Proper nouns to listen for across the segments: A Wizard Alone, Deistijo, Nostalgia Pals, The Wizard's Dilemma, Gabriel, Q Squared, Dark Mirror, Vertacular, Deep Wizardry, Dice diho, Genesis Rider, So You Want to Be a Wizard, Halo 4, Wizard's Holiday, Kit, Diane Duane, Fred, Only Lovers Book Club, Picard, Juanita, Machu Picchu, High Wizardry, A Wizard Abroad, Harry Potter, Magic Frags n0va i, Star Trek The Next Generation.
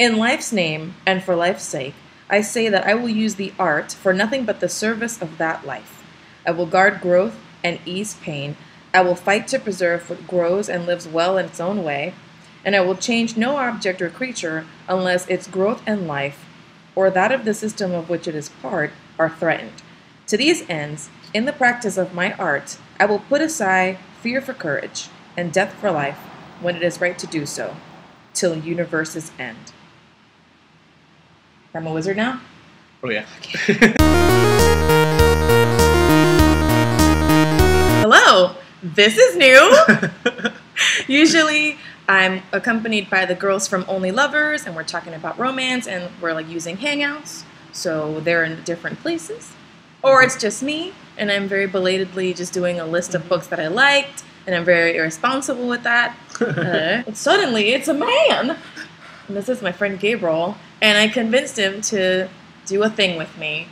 In life's name and for life's sake, I say that I will use the art for nothing but the service of that life. I will guard growth and ease pain. I will fight to preserve what grows and lives well in its own way. And I will change no object or creature unless its growth and life, or that of the system of which it is part, are threatened. To these ends, in the practice of my art, I will put aside fear for courage, and death for life, when it is right to do so, till universe's end. I'm a wizard now? Oh yeah. Okay. Hello! This is new! Usually, I'm accompanied by the girls from Only Lovers, and we're talking about romance, and we're like using Hangouts, so they're in different places. Or it's just me, and I'm very belatedly just doing a list of books that I liked, and I'm very irresponsible with that. Suddenly, it's a man! And this is my friend Gabriel, and I convinced him to do a thing with me.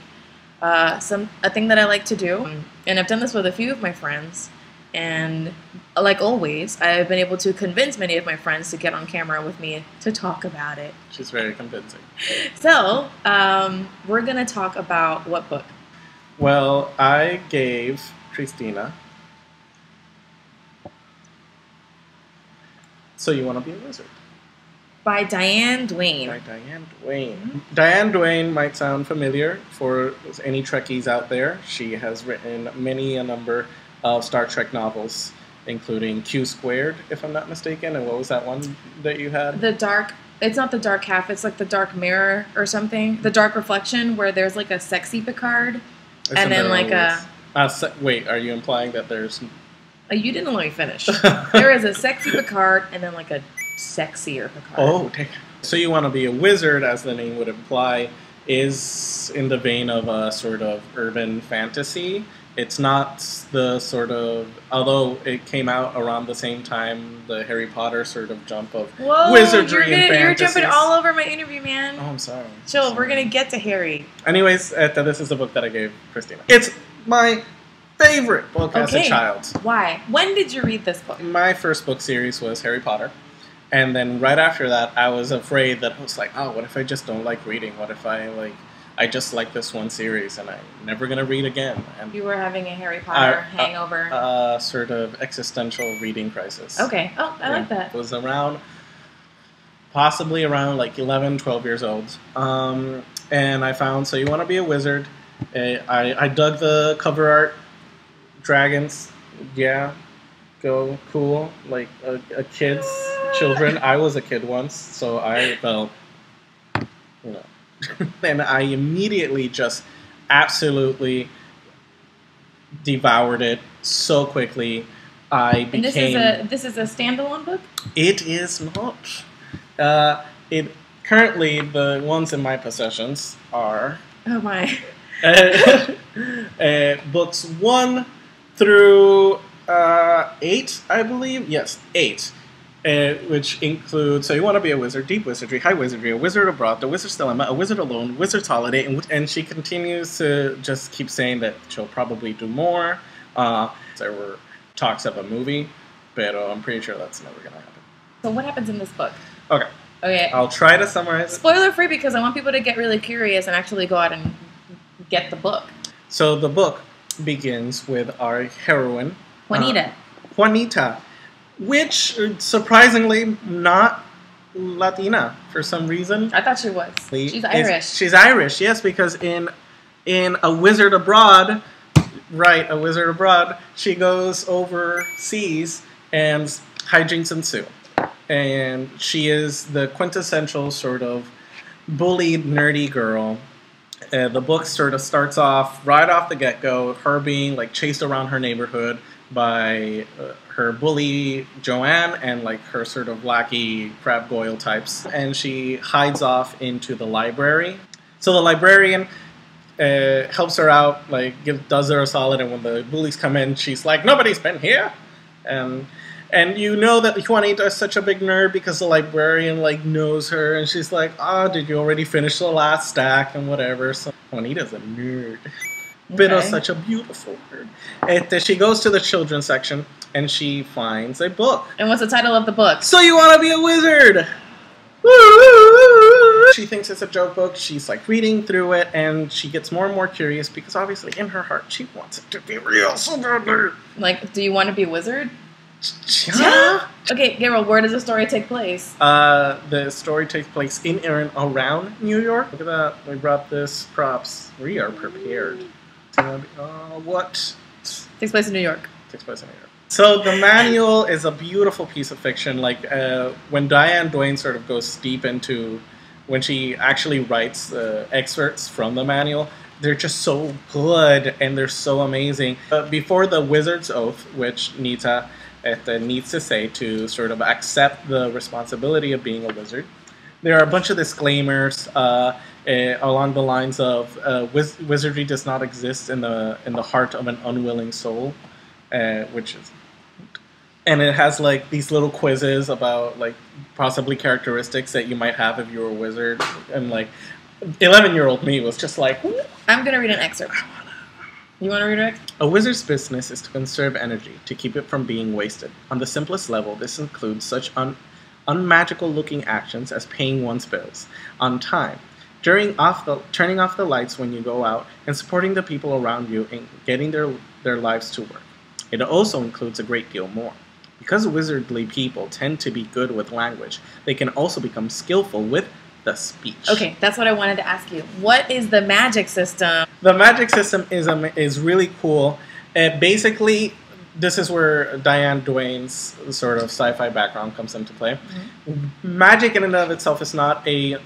A thing that I like to do, and I've done this with a few of my friends, and like always, I've been able to convince many of my friends to get on camera with me to talk about it. She's very convincing. So, we're going to talk about what book? Well, I gave Christina So You Want to Be a Wizard. By Diane Duane. By Diane Duane. Mm-hmm. Diane Duane might sound familiar for any Trekkies out there. She has written many a number of Star Trek novels, including Q Squared, if I'm not mistaken. And what was that one that you had? The Dark... It's not the Dark Half. It's like the Dark Mirror or something. The Dark Reflection, where there's like a sexy Picard. There's and then like a... wait, are you implying that there's... Oh, you didn't let me finish. There is a sexy Picard and then like a... sexier Picard. Oh, dang. So You Want to Be a Wizard, as the name would imply, is in the vein of a sort of urban fantasy. It's not the sort of... Although it came out around the same time, the Harry Potter sort of jump of wizardry and fantasy. You're jumping all over my interview, man. Oh, I'm sorry. Chill, we're going to get to Harry. Anyways, this is the book that I gave Christina. It's my... favorite book as a child. Why? When did you read this book? My first book series was Harry Potter. And then right after that, I was afraid that I was like, oh, what if I just don't like reading? What if I just like this one series and I'm never going to read again? And you were having a Harry Potter hangover. Sort of existential reading crisis. Okay. Oh, I like that. It was around, possibly around like 11, 12 years old. And I found So You Want to Be a Wizard. I dug the cover art. Dragons, yeah, go cool, like a kid's children. I was a kid once, so I felt, you know. And I immediately just absolutely devoured it so quickly. I became... And this is a standalone book? It is not. Currently, the ones in my possessions are... Oh my. Books 1 through 8, I believe. Yes, 8, which includes So You Want to Be a Wizard, Deep Wizardry, High Wizardry, A Wizard Abroad, The Wizard's Dilemma, A Wizard Alone, Wizard's Holiday, and she continues to just keep saying that she'll probably do more. There were talks of a movie, but I'm pretty sure that's never going to happen. So what happens in this book? Okay. I'll try to summarize it. Spoiler free, because I want people to get really curious and actually go out and get the book. So the book begins with our heroine, Juanita, which surprisingly not Latina for some reason. I thought she was. She's Irish. She's Irish, yes, because in A Wizard Abroad, right, A Wizard Abroad, she goes overseas and hijinks ensue. And she is the quintessential sort of bullied, nerdy girl. The book sort of starts off right off the get-go, her being like chased around her neighborhood by her bully Joanne and like her sort of wacky crab goyle types, and she hides off into the library. So the librarian helps her out, like does her a solid, and when the bullies come in, she's like, "Nobody's been here," and you know that Juanita is such a big nerd because the librarian like knows her, and she's like, "Oh, did you already finish the last stack?" and whatever. So Juanita's a nerd. Okay. But such a beautiful nerd. She goes to the children's section and she finds a book. And what's the title of the book? So You Want to Be a Wizard! Woo! thinks it's a joke book. She's like reading through it, and she gets more and more curious because obviously in her heart she wants it to be real. So like, do you want to be a wizard? Yeah. Okay, Gabriel, where does the story take place? The story takes place in and around New York. Look at that. We brought this props. We are prepared. What? Takes place in New York. Takes place in New York. So the manual is a beautiful piece of fiction. Like when Diane Duane sort of goes deep into, when she actually writes excerpts from the manual, they're just so good and they're so amazing. Before the Wizard's Oath, which Nita needs to say to sort of accept the responsibility of being a wizard, there are a bunch of disclaimers along the lines of wizardry does not exist in the heart of an unwilling soul, which is, and it has like these little quizzes about like possibly characteristics that you might have if you were a wizard, and like 11-year-old me was just like, I'm gonna read an excerpt. You want to read it? A wizard's business is to conserve energy, to keep it from being wasted. On the simplest level, this includes such unmagical-looking actions as paying one's bills on time, turning off the lights when you go out, and supporting the people around you in getting their lives to work. It also includes a great deal more. Because wizardly people tend to be good with language, they can also become skillful with the speech. Okay, that's what I wanted to ask you. What is the magic system? The magic system is really cool. Basically, this is where Diane Duane's sort of sci-fi background comes into play. Mm-hmm. Magic in and of itself is not a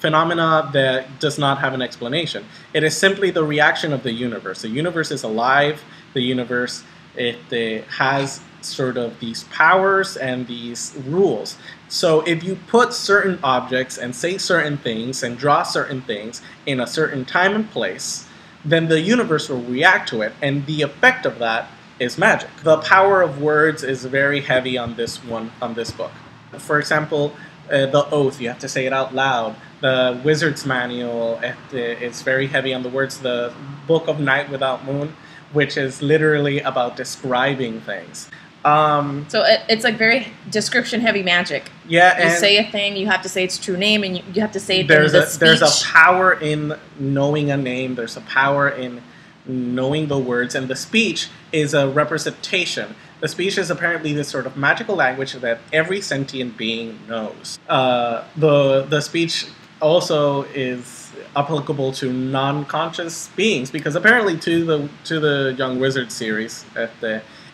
phenomena that does not have an explanation. It is simply the reaction of the universe. The universe is alive. The universe it has sort of these powers and these rules. So if you put certain objects and say certain things and draw certain things in a certain time and place, then the universe will react to it, and the effect of that is magic. The power of words is very heavy on this book. For example, the oath, you have to say it out loud. The Wizard's Manual, it's very heavy on the words. The Book of Night Without Moon, which is literally about describing things. So it's like very description-heavy magic. Yeah, and you say a thing, you have to say its true name, and you have to say it in the speech. There's a power in knowing a name. There's a power in knowing the words, and the speech is a representation. The speech is apparently this sort of magical language that every sentient being knows. The speech also is applicable to non-conscious beings, because apparently to the Young Wizard series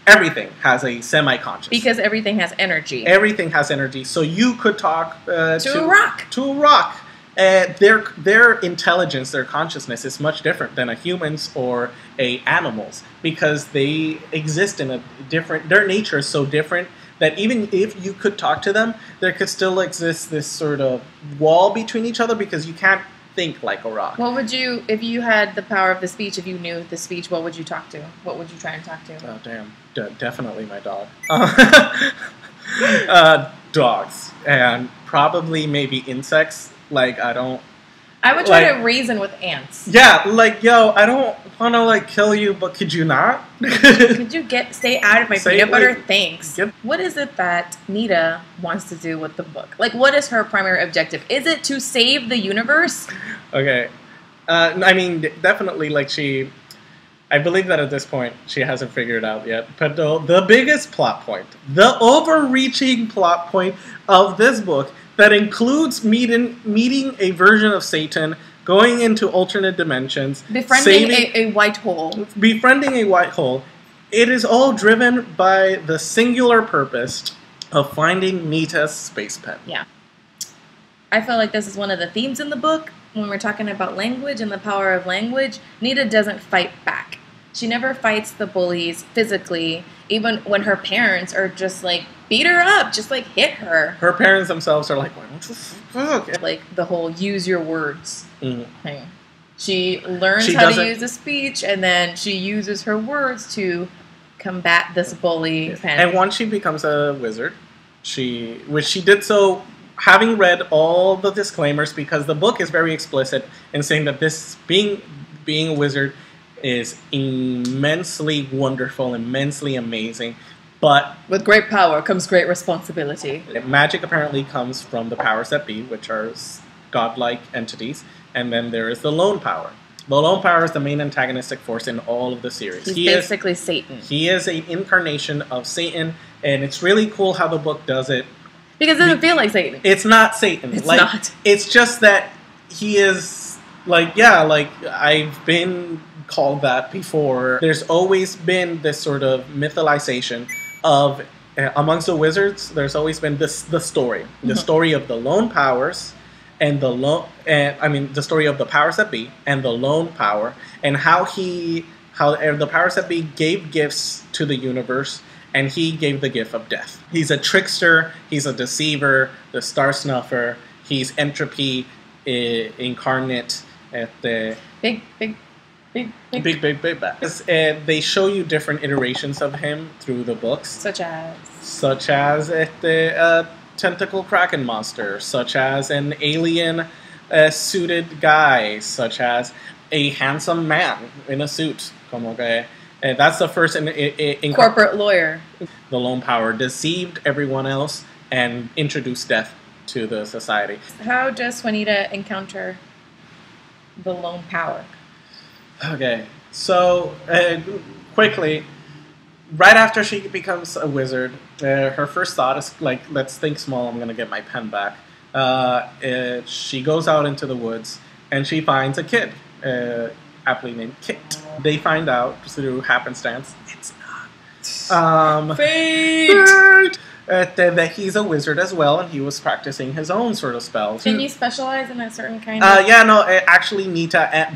everything has a semi-conscious. Because everything has energy. Everything has energy. So you could talk to a rock. To a rock. Their intelligence, their consciousness is much different than a human's or a animal's, because they exist in a different... Their nature is so different that even if you could talk to them, there could still exist this sort of wall between each other, because you can't think like a rock. What would you... If you had the power of the speech, if you knew the speech, what would you talk to? What would you try and talk to? Oh, damn. Definitely my dog. Dogs. And probably maybe insects. Like, I would try to reason with ants. Yeah, like, yo, I don't want to, like, kill you, but could you not? Could you stay out of my peanut butter? Thanks. Yep. What is it that Nita wants to do with the book? Like, what is her primary objective? Is it to save the universe? Okay. I mean, definitely, like, I believe that at this point, she hasn't figured it out yet. But the biggest plot point, the overreaching plot point of this book, that includes meeting a version of Satan, going into alternate dimensions, befriending a white hole. Befriending a white hole. It is all driven by the singular purpose of finding Nita's space pen. Yeah. I feel like this is one of the themes in the book. When we're talking about language and the power of language, Nita doesn't fight back. She never fights the bullies physically, even when her parents are just like, beat her up, just like hit her. Her parents themselves are like, what's this book? Like the whole use your words thing. She learns how to use a speech, and then she uses her words to combat this bully. Yes. And once she becomes a wizard, which she did so having read all the disclaimers, because the book is very explicit in saying that this being a wizard is immensely wonderful, immensely amazing. But with great power comes great responsibility. Magic apparently comes from the powers that be, which are godlike entities. And then there is the Lone Power. The Lone Power is the main antagonistic force in all of the series. He's basically Satan. He is an incarnation of Satan, and it's really cool how the book does it. Because it doesn't feel like Satan. It's not Satan. It's not. It's just that he is, like, yeah, like, I've been called that before. There's always been this sort of mythologization of, amongst the wizards, there's always been this the story of the Lone Powers. And the I mean the story of the powers that be and the Lone Power, and how the powers that be gave gifts to the universe, and he gave the gift of death. He's a trickster. He's a deceiver. The Star Snuffer. He's entropy incarnate. At the big bad. They show you different iterations of him through the books, such as tentacle kraken monster, such as an alien suited guy, such as a handsome man in a suit. Como que, that's the first corporate lawyer. The Lone Power deceived everyone else and introduced death to the society. How does Juanita encounter the Lone Power? Okay, so quickly. Right after she becomes a wizard, her first thought is, like, let's think small, I'm going to get my pen back. She goes out into the woods, and she finds a kid, aptly named Kit. They find out, through happenstance, it's not. Fate! That he's a wizard as well, and he was practicing his own sort of spells. Didn't you specialize in a certain kind of... Yeah, no, actually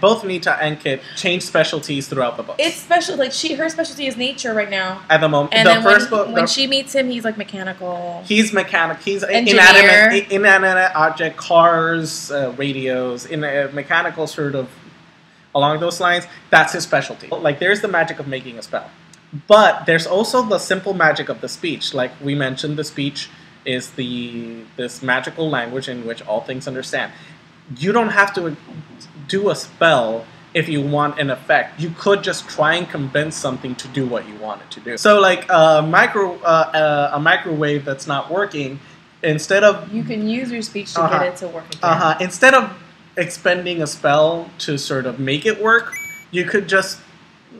both Nita and Kit change specialties throughout the book. It's special, like, her specialty is nature right now. At the moment. And the first book, when she meets him, he's like mechanical. He's mechanic. He's inanimate object, cars, radios, in a mechanical sort of, along those lines, that's his specialty. Like, there's the magic of making a spell. But there's also the simple magic of the speech. Like we mentioned, the speech is this magical language in which all things understand. You don't have to do a spell if you want an effect. You could just try and convince something to do what you want it to do. So like a microwave that's not working, instead of... You can use your speech to get it to work again. Instead of expending a spell to sort of make it work, you could just...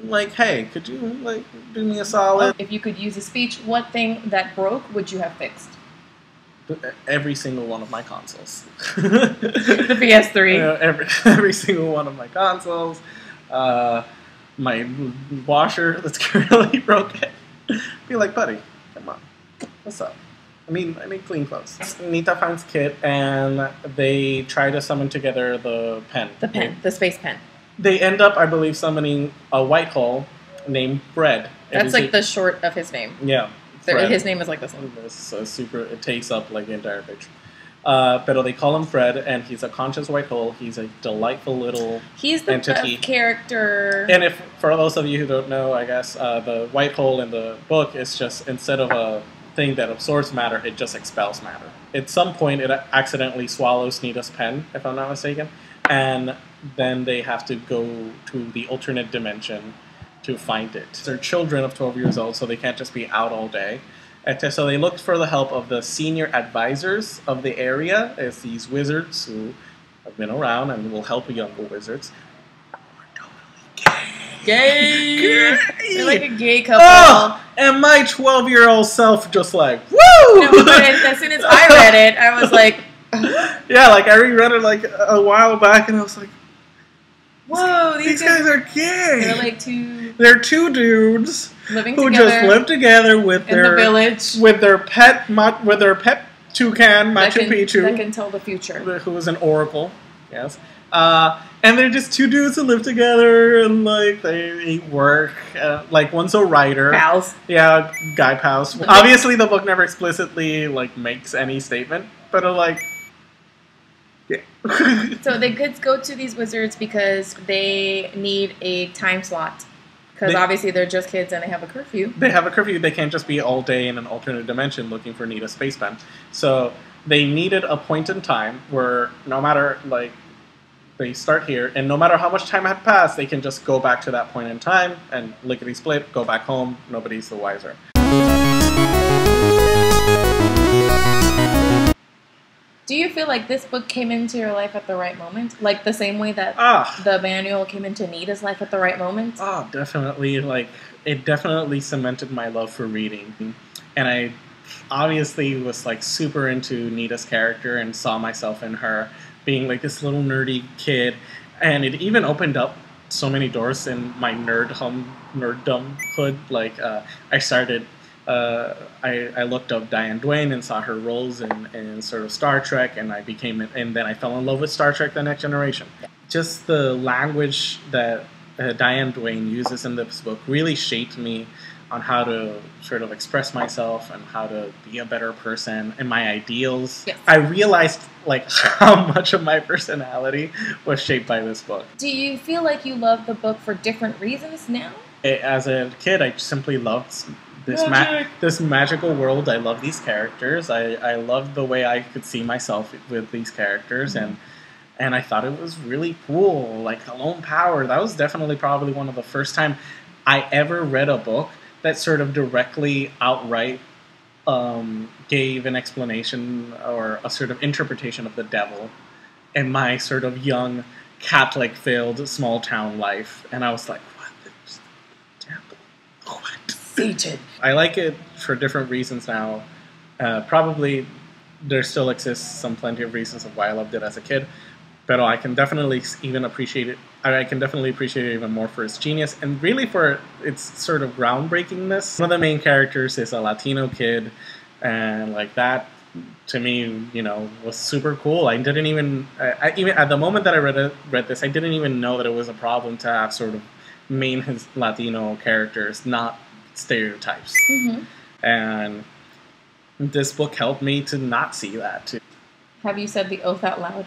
Like, hey, could you, like, do me a solid? If you could use a speech, what thing that broke would you have fixed? Every single one of my consoles. The PS3. You know, every single one of my consoles. My washer that's currently broken. Be like, buddy, come on. What's up? I mean clean clothes. Nita finds Kit, and they try to summon together the pen. The pen. The space pen. They end up, I believe, summoning a white hole named Fred. That's like the short of his name. Yeah. Fred. His name is like this one. It takes up like the entire picture. Pero they call him Fred, and he's a conscious white hole. He's a delightful little entity. He's the character. And if for those of you who don't know, I guess, the white hole in the book is just, instead of a thing that absorbs matter, it just expels matter. At some point, it accidentally swallows Nita's pen, if I'm not mistaken. And then they have to go to the alternate dimension to find it. They're children of 12 years old, so they can't just be out all day. So they looked for the help of the senior advisors of the area. It's these wizards who have been around and will help younger wizards. We're totally gay. They're like a gay couple. Oh, and my 12-year-old self just like, woo! No, but as soon as I read it, I was like... Yeah, like I reread it like a while back, and I was like, "Whoa, these guys are gay." They're like two dudes who just live together with their village, with their pet toucan Machu Picchu, that can tell the future, who is an oracle. Yes, and they're just two dudes who live together, and like they work. Like one's a writer, pals. Yeah, guy pals. Obviously, the book never explicitly like makes any statement, but like. Yeah. So the kids go to these wizards because they need a time slot. Because obviously they're just kids and they have a curfew. They have a curfew. They can't just be all day in an alternate dimension looking for Nita's space pen. So they needed a point in time where no matter, like, they start here. And no matter how much time had passed, they can just go back to that point in time and lickety-split, go back home. Nobody's the wiser. Do you feel like this book came into your life at the right moment? Like the same way that the manual came into Nita's life at the right moment? Oh, definitely. Like, it definitely cemented my love for reading. And I obviously was, like, super into Nita's character and saw myself in her being, like, this little nerdy kid. And it even opened up so many doors in my nerddom hood. Like, I started... I looked up Diane Duane and saw her roles in sort of Star Trek, and then I fell in love with Star Trek The Next Generation. Just the language that Diane Duane uses in this book really shaped me on how to sort of express myself and how to be a better person and my ideals. Yes. I realized like how much of my personality was shaped by this book. Do you feel like you love the book for different reasons now? As a kid, I simply loved this magical world. I love these characters. I love the way I could see myself with these characters, mm-hmm. and I thought it was really cool. Like the lone power, that was definitely probably one of the first time I ever read a book that sort of directly, outright gave an explanation or a sort of interpretation of the devil in my sort of young Catholic-filled small town life. And I was like, what? The devil? What? I like it for different reasons now. Probably there still exists plenty of reasons of why I loved it as a kid, but I can definitely appreciate it even more for its genius and really for its sort of groundbreakingness. One of the main characters is a Latino kid, and like that to me, you know, was super cool. I didn't even, even at the moment that I read this, I didn't even know that it was a problem to have sort of main Latino characters not stereotypes, mm-hmm. and this book helped me to not see that too. Have you said the oath out loud?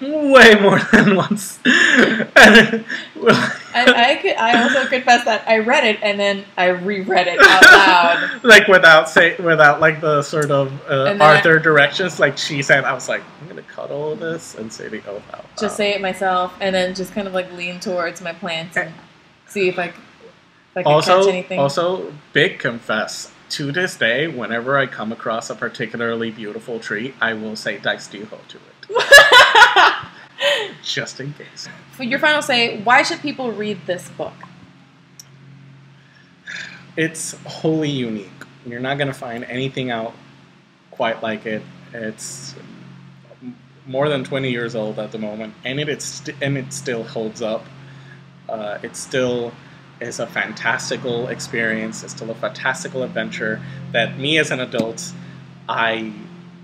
Way more than once. I also confess that I read it and then I reread it out loud, like without like the sort of Arthur directions, like she said. I was like, I'm gonna cut all of this and say the oath out loud. Just say it myself, and then just kind of like lean towards my plants and see if I can catch anything. Also, big confess. To this day, whenever I come across a particularly beautiful tree, I will say Dice diho to it. Just in case. For your final say, why should people read this book? It's wholly unique. You're not going to find anything out quite like it. It's more than 20 years old at the moment, and it still holds up. It still is a fantastical experience. It's still a fantastical adventure that me as an adult, I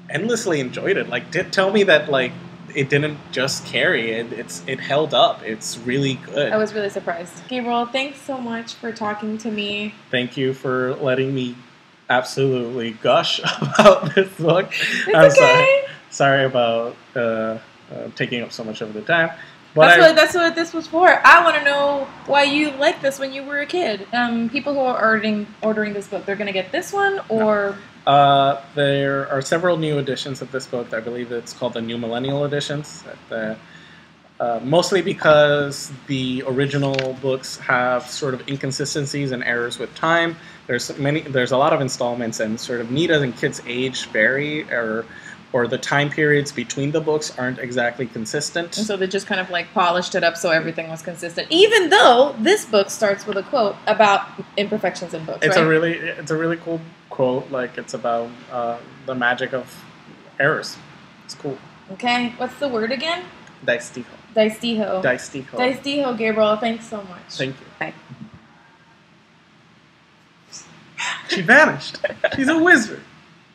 endlessly enjoyed it. Like, tell me that like it didn't just carry it. It held up. It's really good. I was really surprised. Gabriel, thanks so much for talking to me. Thank you for letting me absolutely gush about this book. It's I'm okay. Sorry about taking up so much of the time. But that's what this was for. I want to know why you liked this when you were a kid. People who are ordering this book, they're going to get this one or... No. There are several new editions of this book. I believe it's called the New Millennial Editions. Mostly because the original books have sort of inconsistencies and errors with time. There's a lot of installments, and sort of Nita and Kit's age vary, or the time periods between the books aren't exactly consistent. And so they just kind of like polished it up so everything was consistent. Even though this book starts with a quote about imperfections in books, right? It's a really cool quote. Like, it's about the magic of errors. It's cool. Okay. What's the word again? Deistijo. Deistijo. Deistijo. Deistijo, Gabriel. Thanks so much. Thank you. Bye. She vanished. She's a wizard.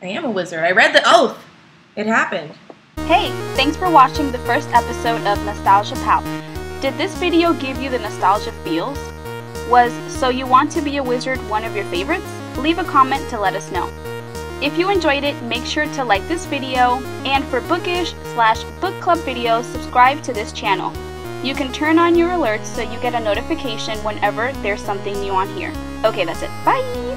I am a wizard. I read the oath. It happened. Hey, thanks for watching the first episode of Nostalgia Pal. Did this video give you the nostalgia feels? Was So You Want to Be a Wizard one of your favorites? Leave a comment to let us know. If you enjoyed it, make sure to like this video, and for bookish/book club videos, subscribe to this channel. You can turn on your alerts so you get a notification whenever there's something new on here. Okay, that's it. Bye!